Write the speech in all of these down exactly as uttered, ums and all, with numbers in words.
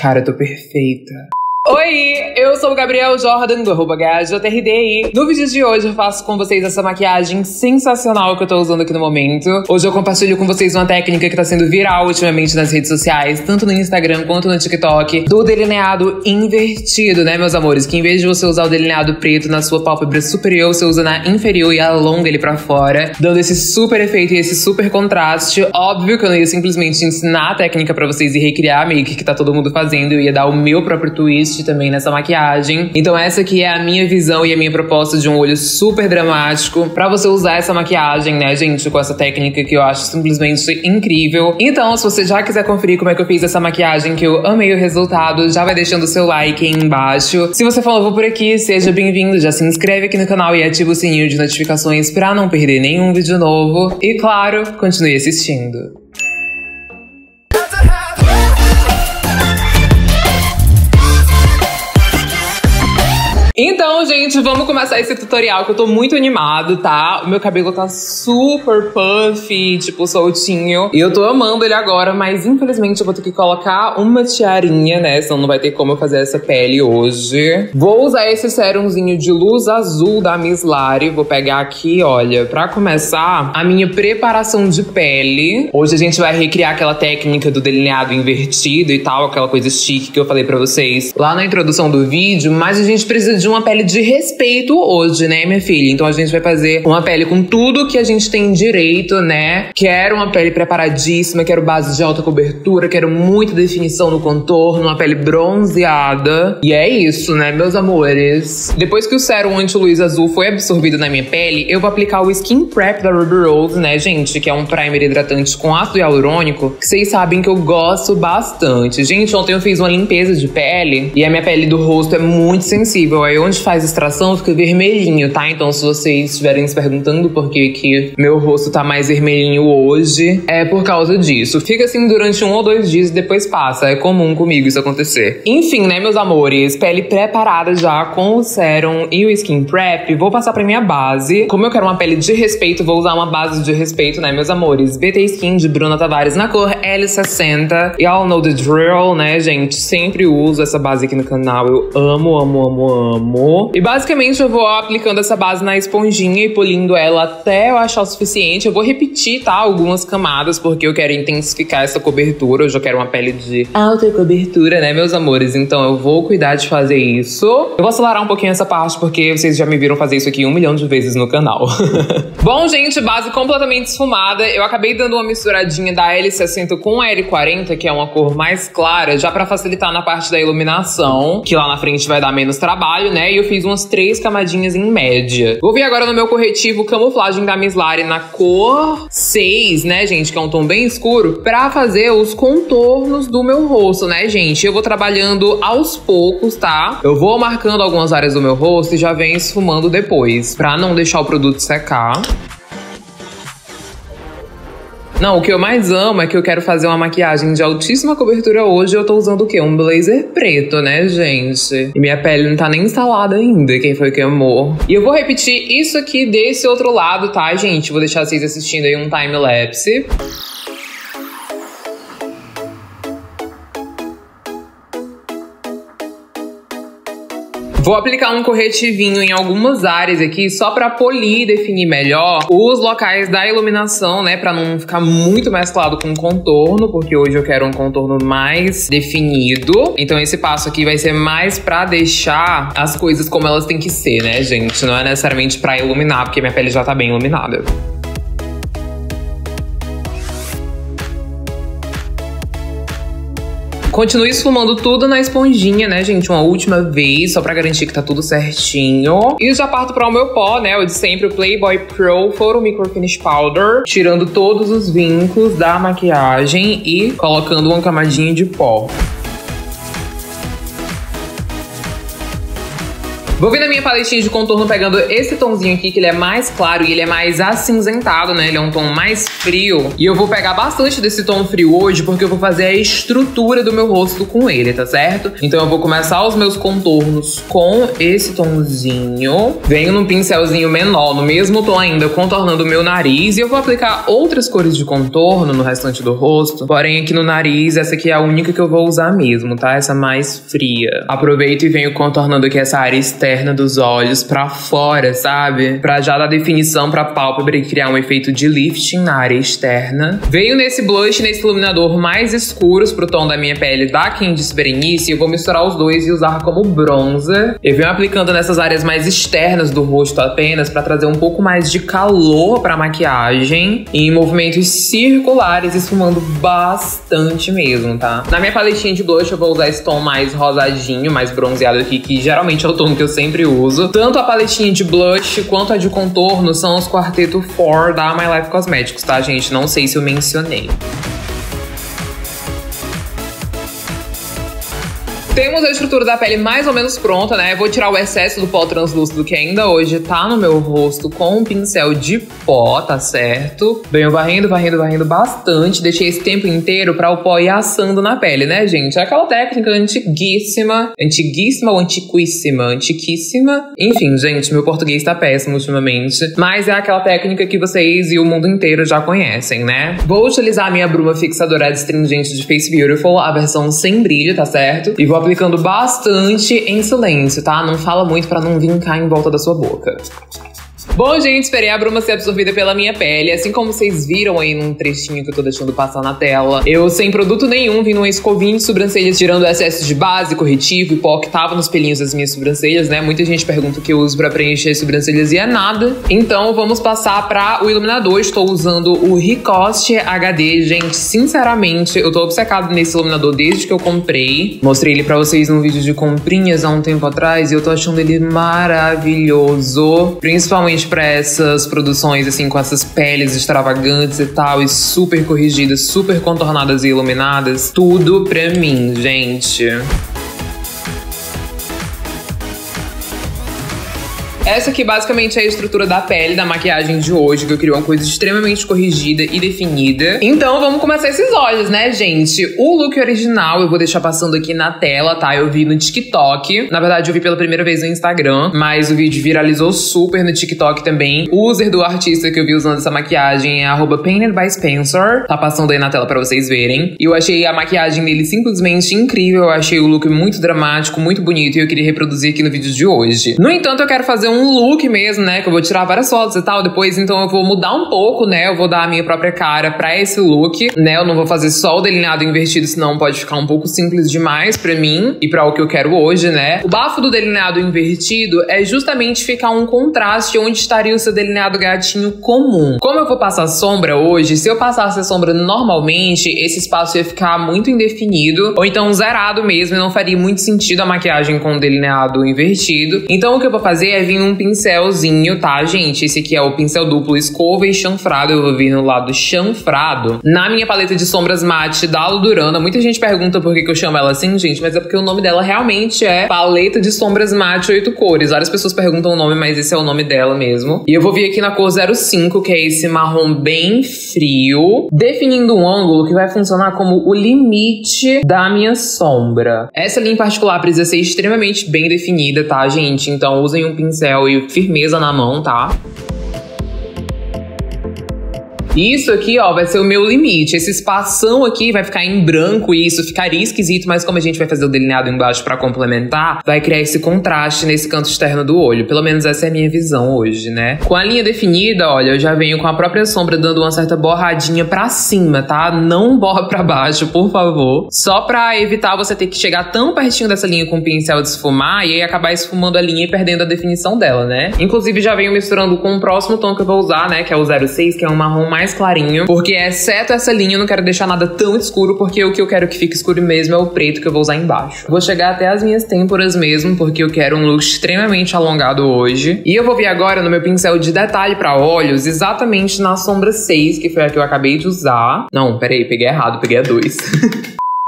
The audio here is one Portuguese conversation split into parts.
Cara, eu tô perfeita. Oi, eu sou o Gabriel Jordan, do arroba GajJRDI. No vídeo de hoje eu faço com vocês essa maquiagem sensacional que eu tô usando aqui no momento. Hoje eu compartilho com vocês uma técnica que tá sendo viral ultimamente nas redes sociais, tanto no Instagram quanto no TikTok, do delineado invertido, né, meus amores? Que em vez de você usar o delineado preto na sua pálpebra superior, você usa na inferior e alonga ele pra fora, dando esse super efeito e esse super contraste. Óbvio que eu não ia simplesmente ensinar a técnica pra vocês e recriar a make que tá todo mundo fazendo. Eu ia dar o meu próprio twist também nessa maquiagem. Então essa aqui é a minha visão e a minha proposta de um olho super dramático pra você usar essa maquiagem, né, gente? Com essa técnica que eu acho simplesmente incrível. Então, se você já quiser conferir como é que eu fiz essa maquiagem, que eu amei o resultado, já vai deixando o seu like aí embaixo. Se você for novo por aqui, seja bem-vindo. Já se inscreve aqui no canal e ativa o sininho de notificações pra não perder nenhum vídeo novo. E claro, continue assistindo. Então, gente, vamos começar esse tutorial que eu tô muito animado, tá? O meu cabelo tá super puffy, tipo, soltinho. E eu tô amando ele agora, mas infelizmente eu vou ter que colocar uma tiarinha, né? Senão não vai ter como eu fazer essa pele hoje. Vou usar esse serumzinho de luz azul da Miss Lari. Vou pegar aqui, olha, pra começar a minha preparação de pele. Hoje a gente vai recriar aquela técnica do delineado invertido e tal, aquela coisa chique que eu falei pra vocês lá na introdução do vídeo, mas a gente precisa de uma pele de respeito hoje, né, minha filha? Então a gente vai fazer uma pele com tudo que a gente tem direito, né? Quero uma pele preparadíssima, quero base de alta cobertura, quero muita definição no contorno, uma pele bronzeada. E é isso, né, meus amores? Depois que o sérum anti-luz azul foi absorvido na minha pele, eu vou aplicar o Skin Prep da Ruby Rose, né, gente? Que é um primer hidratante com ácido hialurônico, que vocês sabem que eu gosto bastante. Gente, ontem eu fiz uma limpeza de pele e a minha pele do rosto é muito sensível. Aí onde faz extração fica vermelhinho, tá? Então se vocês estiverem se perguntando por que que meu rosto tá mais vermelhinho hoje, é por causa disso. Fica assim durante um ou dois dias e depois passa. É comum comigo isso acontecer. Enfim, né, meus amores? Pele preparada já com o sérum e o Skin Prep. Vou passar pra minha base. Como eu quero uma pele de respeito, vou usar uma base de respeito, né, meus amores? B T Skin de Bruna Tavares na cor L sessenta. Y'all know the drill, né, gente? Sempre uso essa base aqui no canal. Eu amo, amo, amo, amo. E basicamente eu vou aplicando essa base na esponjinha e polindo ela até eu achar o suficiente. Eu vou repetir, tá, algumas camadas, porque eu quero intensificar essa cobertura. Eu já quero uma pele de alta cobertura, né, meus amores? Então eu vou cuidar de fazer isso. Eu vou acelerar um pouquinho essa parte, porque vocês já me viram fazer isso aqui um milhão de vezes no canal. Bom, gente, base completamente esfumada. Eu acabei dando uma misturadinha da L sessenta com a L quarenta, que é uma cor mais clara, já pra facilitar na parte da iluminação, que lá na frente vai dar menos trabalho, né? E eu fiz umas três camadinhas em média. Vou vir agora no meu corretivo camuflagem da Miss Lari na cor seis, né, gente? Que é um tom bem escuro, pra fazer os contornos do meu rosto, né, gente? Eu vou trabalhando aos poucos, tá? Eu vou marcando algumas áreas do meu rosto e já venho esfumando depois, pra não deixar o produto secar. Não, o que eu mais amo é que eu quero fazer uma maquiagem de altíssima cobertura hoje. Eu tô usando o quê? Um blazer preto, né, gente? E minha pele não tá nem instalada ainda, quem foi que amou. E eu vou repetir isso aqui desse outro lado, tá, gente? Vou deixar vocês assistindo aí um time-lapse. Vou aplicar um corretivinho em algumas áreas aqui, só pra polir e definir melhor os locais da iluminação, né? Pra não ficar muito mesclado com o contorno, porque hoje eu quero um contorno mais definido. Então esse passo aqui vai ser mais pra deixar as coisas como elas têm que ser, né, gente? Não é necessariamente pra iluminar, porque minha pele já tá bem iluminada. Continue esfumando tudo na esponjinha, né, gente? Uma última vez, só pra garantir que tá tudo certinho. E já parto para o meu pó, né? O de sempre, o Playboy Pro Foro Microfinish Powder. Tirando todos os vincos da maquiagem e colocando uma camadinha de pó. Vou vir na minha paletinha de contorno pegando esse tonzinho aqui, que ele é mais claro e ele é mais acinzentado, né? Ele é um tom mais frio. E eu vou pegar bastante desse tom frio hoje, porque eu vou fazer a estrutura do meu rosto com ele, tá certo? Então eu vou começar os meus contornos com esse tonzinho. Venho num pincelzinho menor, no mesmo tom ainda, contornando o meu nariz. E eu vou aplicar outras cores de contorno no restante do rosto. Porém, aqui no nariz, essa aqui é a única que eu vou usar mesmo, tá? Essa mais fria. Aproveito e venho contornando aqui essa área externa dos olhos pra fora, sabe? Pra já dar definição pra pálpebra e criar um efeito de lifting na área externa. Venho nesse blush, nesse iluminador mais escuros pro tom da minha pele da Candice Berenice. Eu vou misturar os dois e usar como bronzer. Eu venho aplicando nessas áreas mais externas do rosto apenas pra trazer um pouco mais de calor pra maquiagem. Em movimentos circulares, esfumando bastante mesmo, tá? Na minha paletinha de blush eu vou usar esse tom mais rosadinho, mais bronzeado aqui, que geralmente é o tom que eu sempre uso. Tanto a paletinha de blush quanto a de contorno são os Quarteto quatro da My Life Cosmetics, tá, gente? Não sei se eu mencionei. Temos a estrutura da pele mais ou menos pronta, né? Eu vou tirar o excesso do pó translúcido que ainda hoje tá no meu rosto com um pincel de pó, tá certo? Venho varrendo, varrendo, varrendo bastante. Deixei esse tempo inteiro pra o pó ir assando na pele, né, gente? É aquela técnica antiguíssima. Antiguíssima ou antiquíssima? Antiquíssima. Enfim, gente, meu português tá péssimo ultimamente. Mas é aquela técnica que vocês e o mundo inteiro já conhecem, né? Vou utilizar a minha bruma fixadora adstringente de Face Beautiful, a versão sem brilho, tá certo? E vou aplicando bastante em silêncio, tá? Não fala muito pra não vincar em volta da sua boca. Bom, gente, esperei a bruma ser absorvida pela minha pele. Assim como vocês viram aí num trechinho que eu tô deixando passar na tela, eu, sem produto nenhum, vim numa escovinha de sobrancelhas, tirando o excesso de base, corretivo e pó que tava nos pelinhos das minhas sobrancelhas, né? Muita gente pergunta o que eu uso pra preencher as sobrancelhas e é nada. Então, vamos passar pra o iluminador. Estou usando o Ricoste H D. Gente, sinceramente, eu tô obcecado nesse iluminador desde que eu comprei. Mostrei ele pra vocês num vídeo de comprinhas há um tempo atrás e eu tô achando ele maravilhoso. Principalmente pra essas produções, assim, com essas peles extravagantes e tal, e super corrigidas, super contornadas e iluminadas. Tudo pra mim, gente. Essa aqui basicamente é a estrutura da pele da maquiagem de hoje, que eu queria uma coisa extremamente corrigida e definida. Então vamos começar esses olhos, né, gente? O look original eu vou deixar passando aqui na tela, tá? Eu vi no TikTok. Na verdade, eu vi pela primeira vez no Instagram, mas o vídeo viralizou super no TikTok também. O user do artista que eu vi usando essa maquiagem é arroba Painted By Spencer. Tá passando aí na tela pra vocês verem. E eu achei a maquiagem dele simplesmente incrível. Eu achei o look muito dramático, muito bonito, e eu queria reproduzir aqui no vídeo de hoje. No entanto, eu quero fazer um um look mesmo, né, que eu vou tirar várias fotos e tal depois, então eu vou mudar um pouco, né, eu vou dar a minha própria cara pra esse look, né, eu não vou fazer só o delineado invertido, senão pode ficar um pouco simples demais pra mim e pra o que eu quero hoje, né. O bafo do delineado invertido é justamente ficar um contraste onde estaria o seu delineado gatinho comum. Como eu vou passar sombra hoje, se eu passasse a sombra normalmente, esse espaço ia ficar muito indefinido, ou então zerado mesmo, e não faria muito sentido a maquiagem com o delineado invertido. Então o que eu vou fazer é vir um pincelzinho, tá, gente? Esse aqui é o pincel duplo escova e chanfrado. Eu vou vir no lado chanfrado na minha paleta de sombras mate da Ludurana. Muita gente pergunta por que que eu chamo ela assim, gente, mas é porque o nome dela realmente é paleta de sombras mate oito cores. Várias pessoas perguntam o nome, mas esse é o nome dela mesmo. E eu vou vir aqui na cor zero cinco, que é esse marrom bem frio, definindo um ângulo que vai funcionar como o limite da minha sombra. Essa linha em particular precisa ser extremamente bem definida, tá, gente? Então usem um pincel e firmeza na mão, tá? Isso aqui, ó, vai ser o meu limite. Esse espação aqui vai ficar em branco e isso ficaria esquisito, mas como a gente vai fazer o delineado embaixo pra complementar, vai criar esse contraste nesse canto externo do olho. Pelo menos essa é a minha visão hoje, né? Com a linha definida, olha, eu já venho com a própria sombra dando uma certa borradinha pra cima, tá? Não borra pra baixo, por favor. Só pra evitar você ter que chegar tão pertinho dessa linha com o pincel de esfumar e aí acabar esfumando a linha e perdendo a definição dela, né? Inclusive, já venho misturando com o próximo tom que eu vou usar, né? Que é o zero seis, que é um marrom mais mais clarinho, porque exceto essa linha eu não quero deixar nada tão escuro, porque o que eu quero que fique escuro mesmo é o preto que eu vou usar embaixo. Vou chegar até as minhas têmporas mesmo, porque eu quero um look extremamente alongado hoje. E eu vou vir agora no meu pincel de detalhe pra olhos, exatamente na sombra seis, que foi a que eu acabei de usar. Não, peraí, peguei errado, peguei a dois.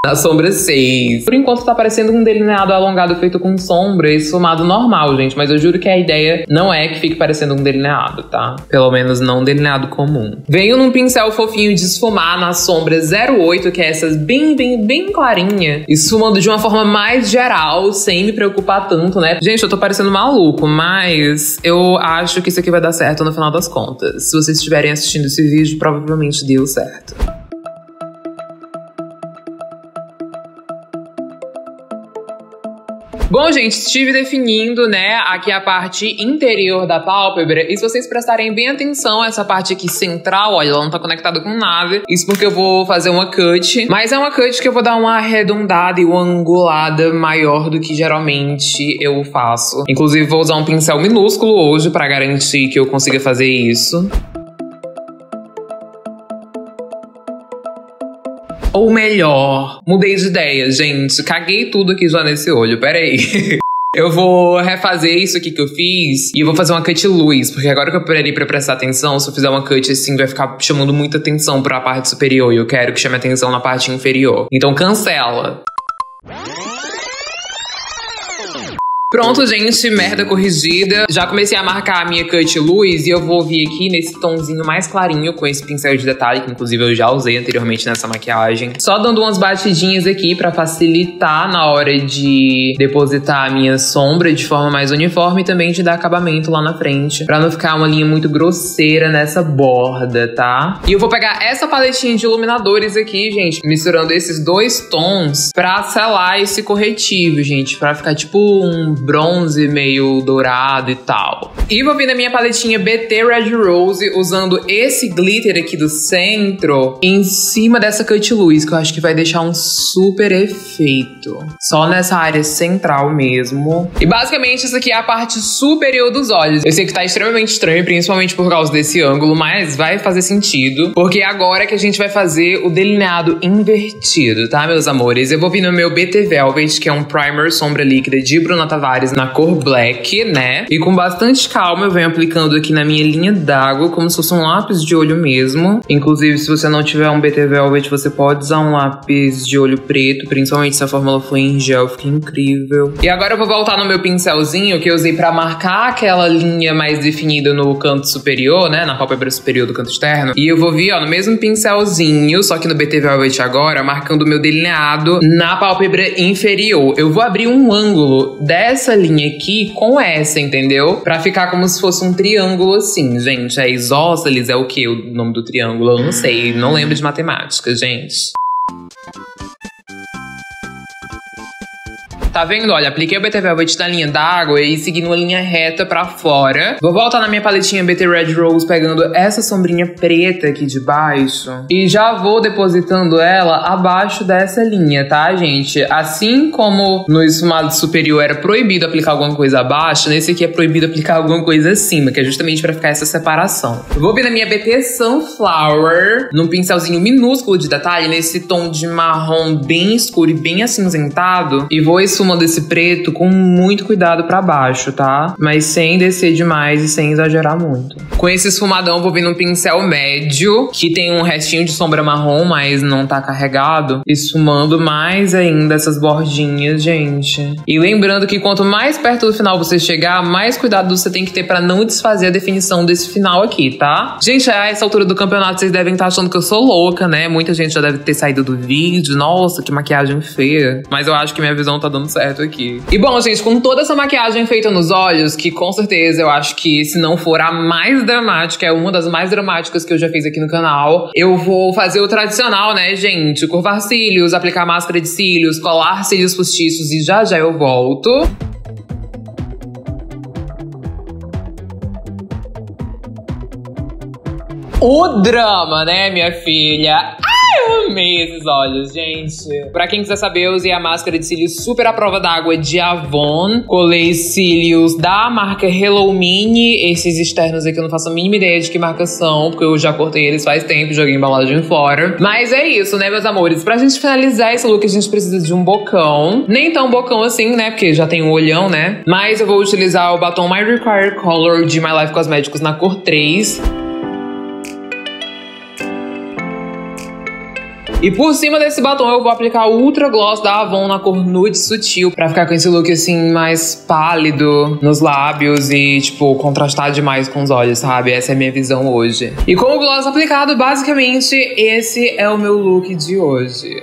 Na sombra seis. Por enquanto tá parecendo um delineado alongado feito com sombra, esfumado normal, gente. Mas eu juro que a ideia não é que fique parecendo um delineado, tá? Pelo menos não um delineado comum. Venho num pincel fofinho de esfumar na sombra zero oito, que é essas bem, bem, bem clarinha. Esfumando de uma forma mais geral, sem me preocupar tanto, né? Gente, eu tô parecendo maluco, mas eu acho que isso aqui vai dar certo no final das contas. Se vocês estiverem assistindo esse vídeo, provavelmente deu certo. Bom, gente, estive definindo, né, aqui a parte interior da pálpebra. E se vocês prestarem bem atenção, essa parte aqui central, olha, ela não tá conectada com nada. Isso porque eu vou fazer uma cut. Mas é uma cut que eu vou dar uma arredondada e uma angulada maior do que geralmente eu faço. Inclusive, vou usar um pincel minúsculo hoje pra garantir que eu consiga fazer isso. Ou melhor, mudei de ideia, gente. Caguei tudo aqui já nesse olho, peraí. Eu vou refazer isso aqui que eu fiz e eu vou fazer uma cut luz, porque agora que eu parei pra prestar atenção, se eu fizer uma cut assim, vai ficar chamando muita atenção pra parte superior e eu quero que chame atenção na parte inferior. Então cancela. Pronto, gente, merda corrigida. Já comecei a marcar a minha cut luz e eu vou vir aqui nesse tonzinho mais clarinho com esse pincel de detalhe, que inclusive eu já usei anteriormente nessa maquiagem. Só dando umas batidinhas aqui pra facilitar na hora de depositar a minha sombra de forma mais uniforme e também de dar acabamento lá na frente, pra não ficar uma linha muito grosseira nessa borda, tá? E eu vou pegar essa paletinha de iluminadores aqui, gente, misturando esses dois tons pra selar esse corretivo, gente, pra ficar tipo um bronze meio dourado e tal. E vou vir na minha paletinha B T Red Rose, usando esse glitter aqui do centro em cima dessa cut luz, que eu acho que vai deixar um super efeito. Só nessa área central mesmo. E basicamente isso aqui é a parte superior dos olhos. Eu sei que tá extremamente estranho, principalmente por causa desse ângulo, mas vai fazer sentido, porque agora que a gente vai fazer o delineado invertido, tá, meus amores? Eu vou vir no meu B T Velvet, que é um primer sombra líquida de Bruna Tavares na cor black, né? E com bastante calma eu venho aplicando aqui na minha linha d'água, como se fosse um lápis de olho mesmo. Inclusive, se você não tiver um B T Velvet, você pode usar um lápis de olho preto, principalmente se a fórmula for em gel, fica incrível. E agora eu vou voltar no meu pincelzinho que eu usei pra marcar aquela linha mais definida no canto superior, né? Na pálpebra superior do canto externo. E eu vou vir, ó, no mesmo pincelzinho, só que no B T Velvet agora, marcando o meu delineado na pálpebra inferior. Eu vou abrir um ângulo dessa essa linha aqui com essa, entendeu? Pra ficar como se fosse um triângulo assim, gente. É isósceles, é o que? O nome do triângulo? Eu não sei, não lembro de matemática, gente. Tá vendo? Olha, apliquei o B T Velvet na linha d'água e segui numa linha reta pra fora. Vou voltar na minha paletinha B T Red Rose, pegando essa sombrinha preta aqui de baixo. E já vou depositando ela abaixo dessa linha, tá, gente? Assim como no esfumado superior era proibido aplicar alguma coisa abaixo, nesse aqui é proibido aplicar alguma coisa acima, que é justamente pra ficar essa separação. Eu vou vir na minha B T Sunflower, num pincelzinho minúsculo de detalhe, nesse tom de marrom bem escuro e bem acinzentado, e vou esfumar uma desse preto com muito cuidado pra baixo, tá? Mas sem descer demais e sem exagerar muito. Com esse esfumadão, vou vir num pincel médio, que tem um restinho de sombra marrom, mas não tá carregado. Esfumando mais ainda essas bordinhas, gente. E lembrando que quanto mais perto do final você chegar, mais cuidado você tem que ter pra não desfazer a definição desse final aqui, tá? Gente, a essa altura do campeonato, vocês devem estar achando que eu sou louca, né? Muita gente já deve ter saído do vídeo. Nossa, que maquiagem feia. Mas eu acho que minha visão tá dando certo aqui. E bom, gente, com toda essa maquiagem feita nos olhos, que com certeza eu acho que, se não for a mais dramática, é uma das mais dramáticas que eu já fiz aqui no canal, eu vou fazer o tradicional, né, gente? Curvar cílios, aplicar máscara de cílios, colar cílios postiços e já já eu volto. O drama, né, minha filha? Eu amei esses olhos, gente. Pra quem quiser saber, eu usei a máscara de cílios super à prova d'água de Avon. Colei cílios da marca Hello Mini. Esses externos aqui eu não faço a mínima ideia de que marca são, porque eu já cortei eles faz tempo, joguei embalagem fora. Mas é isso, né, meus amores? Pra gente finalizar esse look, a gente precisa de um bocão. Nem tão bocão assim, né, porque já tem um olhão, né? Mas eu vou utilizar o batom My Required Color de My Life Cosmetics na cor três. E por cima desse batom eu vou aplicar o Ultra Gloss da Avon na cor Nude Sutil, pra ficar com esse look assim mais pálido nos lábios e tipo contrastar demais com os olhos, sabe? Essa é a minha visão hoje. E com o gloss aplicado, basicamente esse é o meu look de hoje.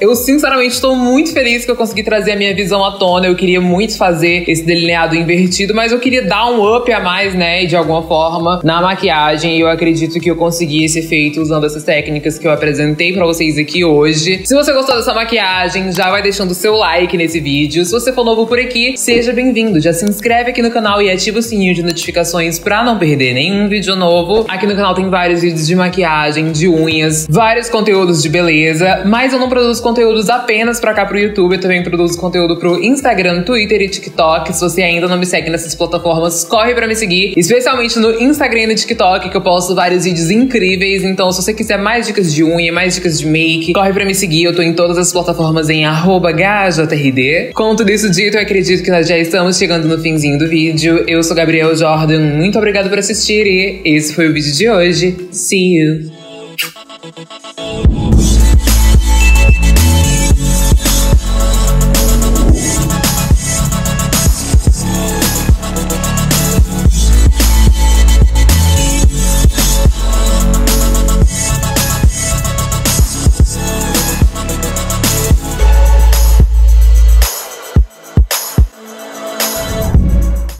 Eu, sinceramente, estou muito feliz que eu consegui trazer a minha visão à tona. Eu queria muito fazer esse delineado invertido, mas eu queria dar um up a mais, né, de alguma forma, na maquiagem. E eu acredito que eu consegui esse efeito usando essas técnicas que eu apresentei pra vocês aqui hoje. Se você gostou dessa maquiagem, já vai deixando o seu like nesse vídeo. Se você for novo por aqui, seja bem-vindo. Já se inscreve aqui no canal e ativa o sininho de notificações pra não perder nenhum vídeo novo. Aqui no canal tem vários vídeos de maquiagem, de unhas, vários conteúdos de beleza, mas eu não produzo conteúdo conteúdos apenas pra cá pro YouTube, eu também produzo conteúdo pro Instagram, Twitter e TikTok. Se você ainda não me segue nessas plataformas, corre pra me seguir, especialmente no Instagram e no TikTok, que eu posto vários vídeos incríveis. Então, se você quiser mais dicas de unha, mais dicas de make, corre pra me seguir. Eu tô em todas as plataformas em arroba G J R D. Com tudo isso dito, eu acredito que nós já estamos chegando no finzinho do vídeo. Eu sou Gabriel Jordan, muito obrigado por assistir e esse foi o vídeo de hoje. See you!